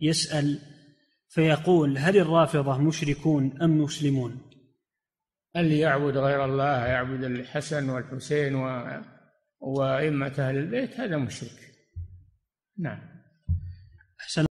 يسأل فيقول: هل الرافضة مشركون أم مسلمون؟ اللي يعبد غير الله، يعبد الحسن والحسين وأئمة أهل البيت، هذا مشرك. نعم.